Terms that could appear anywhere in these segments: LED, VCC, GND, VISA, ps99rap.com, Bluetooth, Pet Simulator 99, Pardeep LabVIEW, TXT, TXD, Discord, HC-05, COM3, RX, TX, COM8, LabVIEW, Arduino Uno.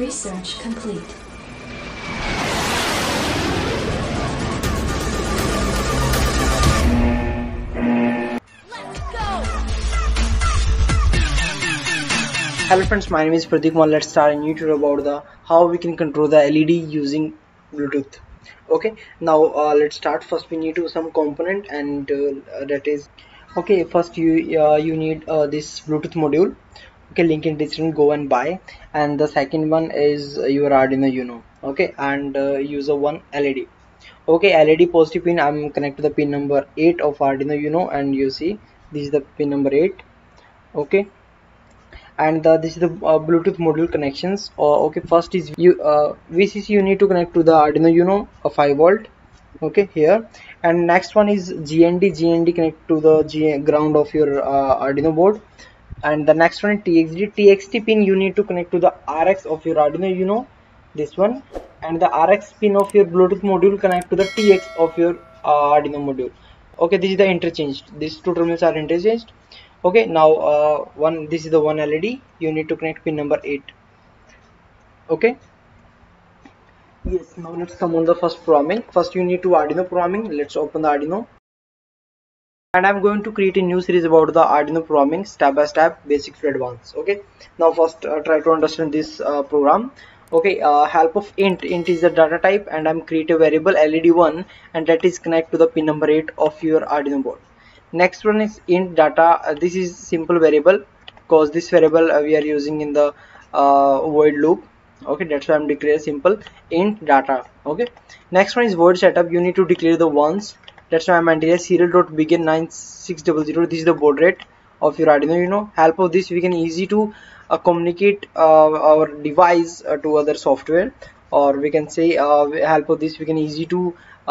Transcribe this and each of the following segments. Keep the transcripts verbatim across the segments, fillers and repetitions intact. Research complete. Hello friends, my name is Pardeep. Let's start a new tutorial about the how we can control the L E D using Bluetooth. Okay, now uh, let's start. First we need to some component, and uh, that is okay. First you uh, you need uh, this Bluetooth module. Okay, link in description, go and buy. And the second one is your Arduino Uno. Okay, and uh, user one L E D. Okay, L E D positive pin. I'm connected to the pin number eight of Arduino Uno, and you see this is the pin number eight. Okay. And uh, this is the uh, Bluetooth module connections. Uh, okay, first is you uh, V C C you need to connect to the Arduino Uno, a five volt. Okay, here. And next one is G N D G N D connect to the G ground of your uh, Arduino board. And the next one is T X D T X T pin you need to connect to the R X of your Arduino Uno, this one. And the R X pin of your Bluetooth module connect to the T X of your uh, Arduino module. Okay, this is the interchange. These two terminals are interchanged. Okay, now uh, one this is the one L E D you need to connect pin number eight. Okay, yes, now let's come on the first programming. First you need to Arduino programming. Let's open the Arduino, and I'm going to create a new series about the Arduino programming step by step, basic to advanced. Okay, now first uh, try to understand this uh, program. Okay, uh, help of int. Int is the data type, and I'm create a variable L E D one, and that is connect to the pin number eight of your Arduino board. Next one is int data. Uh, this is simple variable, because this variable uh, we are using in the uh, void loop. Okay, that's why I'm declare simple int data. Okay, next one is void setup. You need to declare the ones. That's why I'm entering serial.begin nine six zero zero. This is the baud rate of your Arduino. You know, help of this we can easy to uh, communicate uh, our device uh, to other software, or we can say uh, help of this we can easy to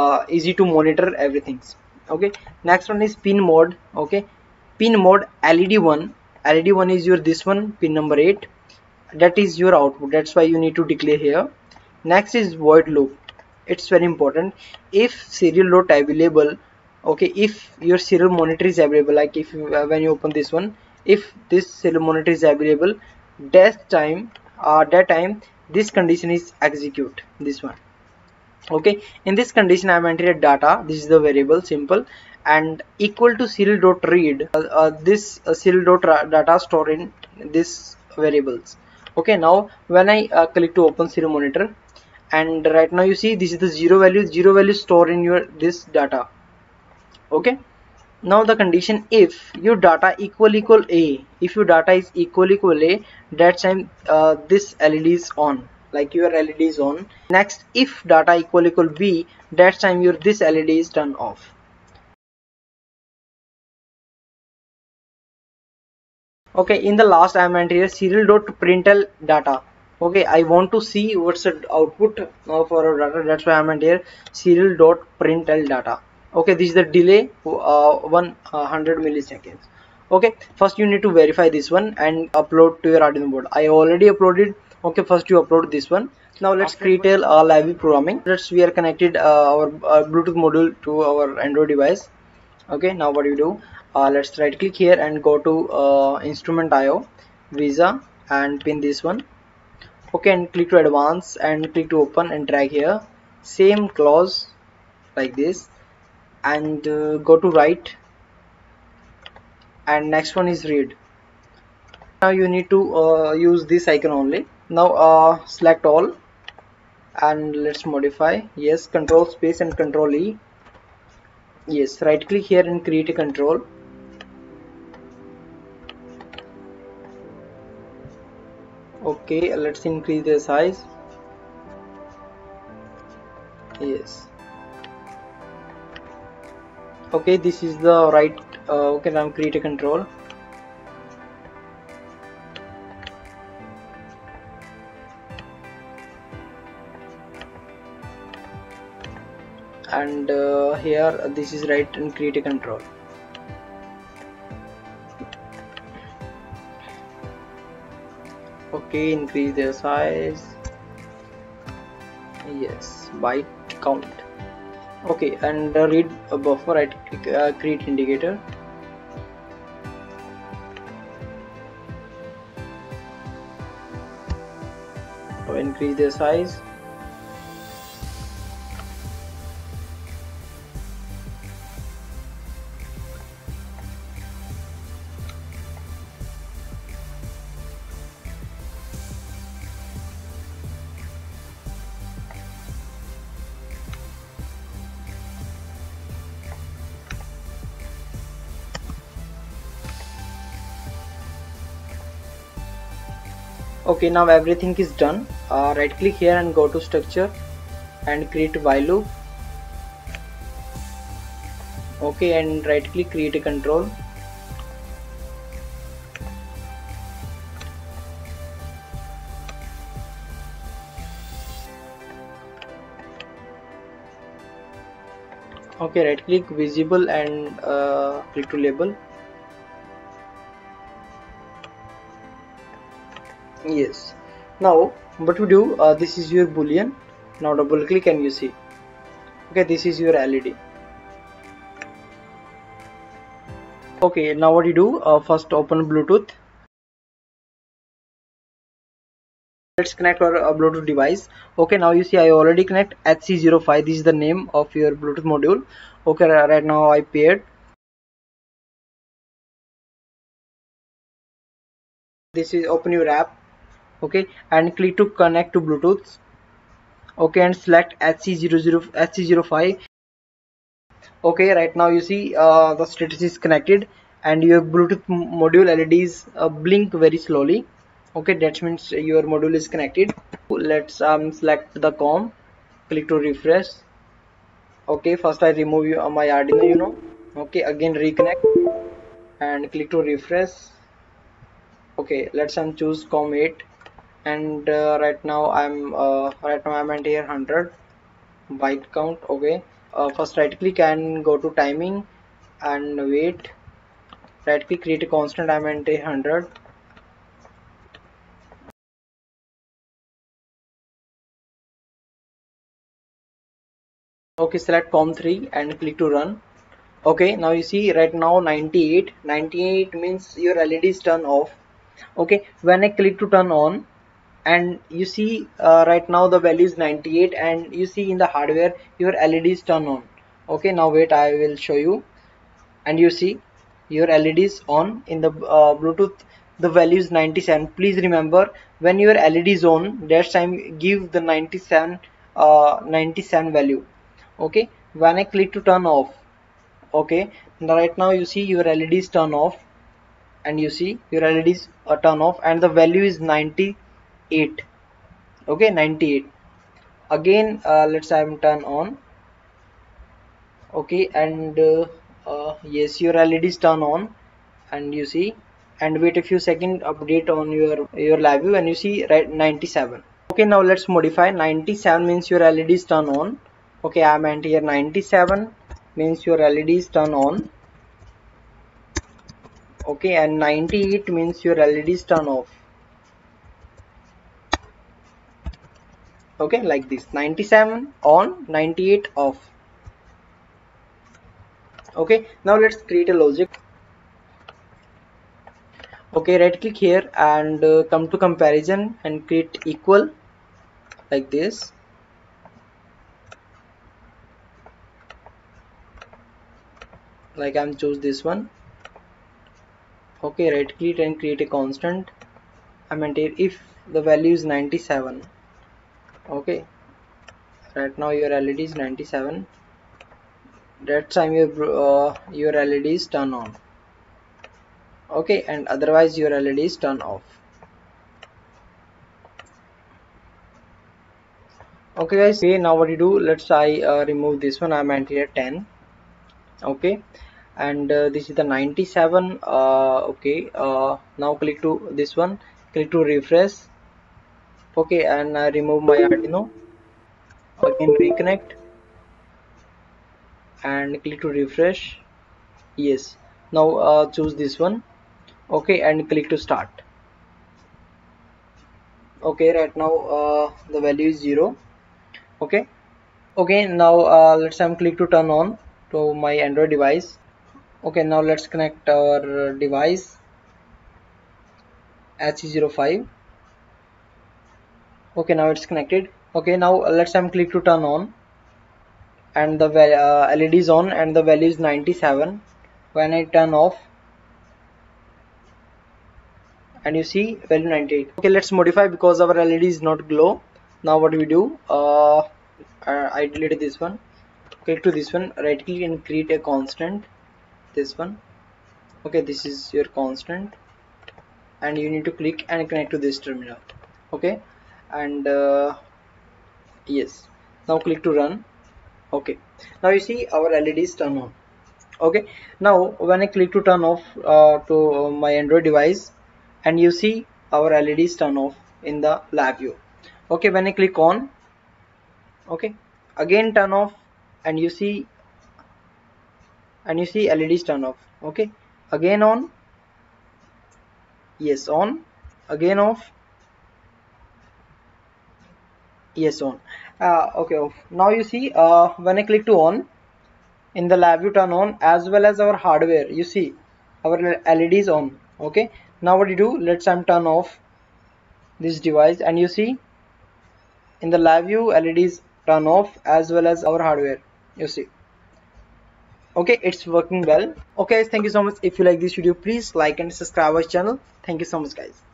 uh, easy to monitor everything. Okay, next one is pin mode. Okay, pin mode L E D one L E D one is your this one pin number eight, that is your output. That's why you need to declare here. Next is void loop. It's very important. If serial load available, okay, if your serial monitor is available, like if you, uh, when you open this one, if this serial monitor is available, that time uh, that time this condition is execute, this one. Okay, in this condition I have entered data. This is the variable simple, and equal to serial dot read. Uh, uh, this uh, serial dot data stored in this variables. Okay, now when I uh, click to open serial monitor, and right now you see this is the zero value. Zero value stored in your this data. Okay, now the condition, if your data equal equal a, if your data is equal equal a, that time uh, this L E D is on. Like your L E D is on. Next, if data equal equal b, that time your this L E D is turned off. Okay, in the last I am entering serial dot println data. Okay, I want to see what's the output now for our data. That's why I am entering serial dot println data. Okay, this is the delay uh, one hundred milliseconds. Okay, first you need to verify this one and upload to your Arduino board. I already uploaded. Okay, first you upload this one. Now let's After create a uh, LabVIEW programming. Let's we are connected uh, our uh, Bluetooth module to our Android device. Okay, now what do you do? Uh, let's right click here and go to uh, instrument I O, VISA, and pin this one. Okay, and click to advance and click to open and drag here. Same clause like this, and uh, go to write. And next one is read. Now you need to uh, use this icon only. Now uh, select all, and let's modify. Yes, control space and control E. Yes, right click here and create a control. Okay, let's increase the size. Yes. Okay, this is the right. Uh, okay, now create a control. And uh, here this is right and create a control. Okay, increase their size. Yes, byte count. Okay, and uh, read a buffer. Right click, uh, create indicator. or increase their size. Okay, now everything is done. Uh, right click here and go to structure and create while loop. Okay, and right click create a control. Okay, right click visible and uh, click to label. Yes, now what we do, uh, this is your boolean. Now double click and you see, okay, this is your L E D. Okay, now what you do, uh, first open Bluetooth. Let's connect our uh, Bluetooth device. Okay, now you see I already connect H C zero five. This is the name of your Bluetooth module. Okay, right now I paired. This is open your app. Okay, and click to connect to Bluetooth. Okay, and select H C zero zero H C zero five. Okay, right now you see uh, the status is connected and your Bluetooth module L E Ds uh, blink very slowly. Okay, that means your module is connected. Let's um, select the COM, click to refresh. Okay, first I remove you, uh, my Arduino, you know. Okay, again reconnect and click to refresh. Okay, let's um, choose COM eight. And uh, right now I'm uh, right now I'm at here one hundred byte count. Okay, uh, first right click and go to timing and wait. Right click create a constant. I'm at a one hundred. Okay, select COM three and click to run. Okay, now you see right now ninety-eight ninety-eight means your L E D is turned off. Okay, when I click to turn on, and you see uh, right now the value is ninety-eight, and you see in the hardware your L E Ds turn on. Okay, now wait, I will show you. And you see your L E Ds on in the uh, Bluetooth. The value is ninety-seven. Please remember, when your L E D is on, that time give the ninety-seven value. Okay, when I click to turn off, okay, now right now you see your L E Ds turn off, and you see your L E Ds are turn off, and the value is ninety-eight. Okay, ninety-eight again. Uh, let's I'm turn on. Okay, and uh, uh, yes, your L E Ds turn on, and you see, and wait a few seconds, update on your your LabVIEW, and you see right ninety-seven. Okay, now let's modify. Ninety-seven means your L E Ds turn on. Okay, I'm at here ninety-seven means your L E Ds turn on. Okay, and ninety-eight means your L E Ds turn off. Okay, like this, ninety-seven on, ninety-eight off. Okay, now let's create a logic. Okay, right click here and uh, come to comparison and create equal, like this. Like I'm choose this one. Okay, right click and create a constant. I meant if the value is ninety-seven. Okay, right now your L E D is ninety-seven. That time your uh, your L E D is turn on. Okay, and otherwise your L E D is turn off. Okay guys, okay, now what you do, let's I uh, remove this one. I'm at here ten. Okay, and uh, this is the ninety-seven. Uh, okay, uh, now click to this one, click to refresh. Okay, and I remove my Arduino. Again reconnect and click to refresh. Yes, now uh, choose this one. Okay, and click to start. Okay, right now uh, the value is zero. Okay, okay, now uh, let's um, click to turn on to my Android device. Okay, now let's connect our device H C zero five. Okay, now it's connected. Okay, now let's time click to turn on, and the uh, L E D is on and the value is ninety-seven. When I turn off, and you see value ninety-eight. Okay, let's modify because our L E D is not glow. Now what do we do? Uh, I delete this one. Click to this one. Right click and create a constant. This one. Okay, this is your constant, and you need to click and connect to this terminal. Okay, and uh, yes. Now click to run. Okay. Now you see our L E D is turned on. Okay. Now when I click to turn off uh, to uh, my Android device, and you see our L E D is turned off in the LabVIEw. Okay, when I click on, okay, again turn off, and you see, and you see L E D is turned off. Okay, again on, yes on, again off, yes on. Uh, okay, off. Now you see, uh, when I click to on, in the LabVIEw turn on as well as our hardware. You see, our L E D is on. Okay, now what do you do? Let's I'm turn off this device, and you see. In the LabVIEw, L E Ds turn off as well as our hardware. You see. Okay, it's working well. Okay, guys, thank you so much. If you like this video, please like and subscribe our channel. Thank you so much, guys.